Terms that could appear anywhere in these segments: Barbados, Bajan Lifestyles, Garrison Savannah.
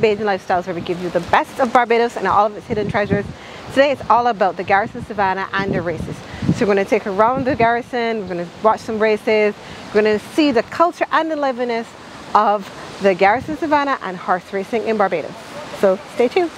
to Bajan Lifestyles, where we give you the best of Barbados and all of its hidden treasures. Today it's all about the Garrison Savannah and the races. So we're going to take around the Garrison, we're going to watch some races, we're going to see the culture and the liveliness of the Garrison Savannah and horse racing in Barbados. So stay tuned.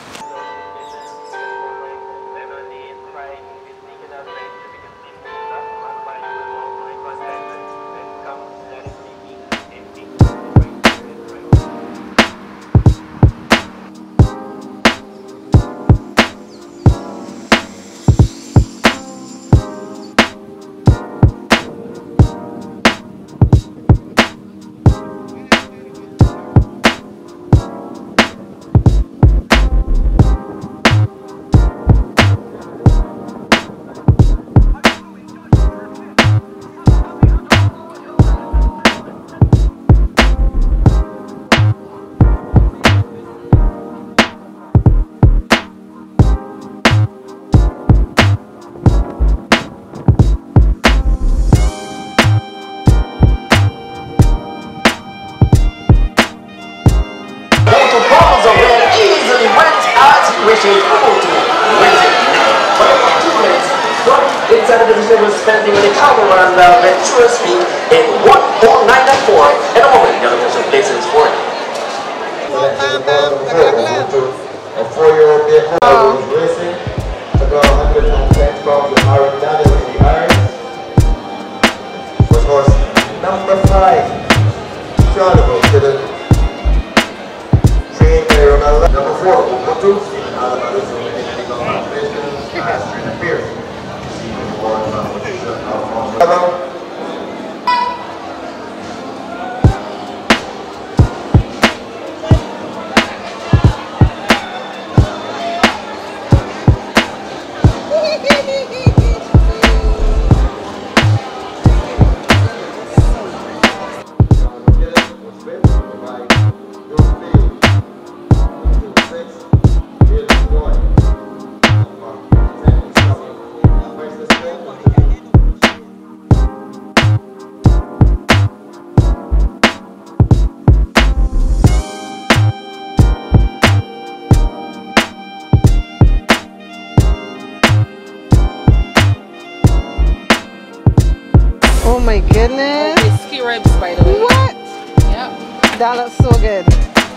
That looks so good.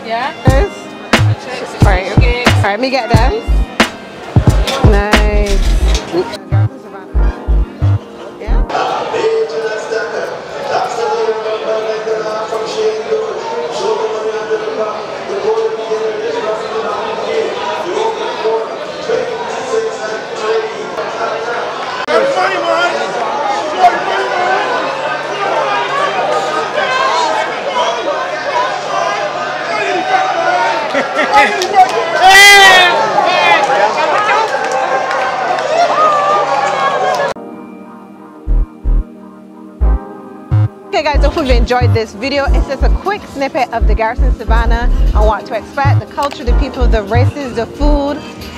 Yeah? All right. Okay. All right, let me get them. Nice. Yeah? Okay guys, I hope you enjoyed this video. It's just a quick snippet of the Garrison Savannah and what to expect, the culture, the people, the races, the food.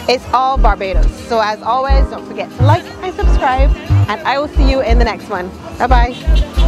It's all Barbados. So as always, don't forget to like and subscribe, and I will see you in the next one. Bye bye.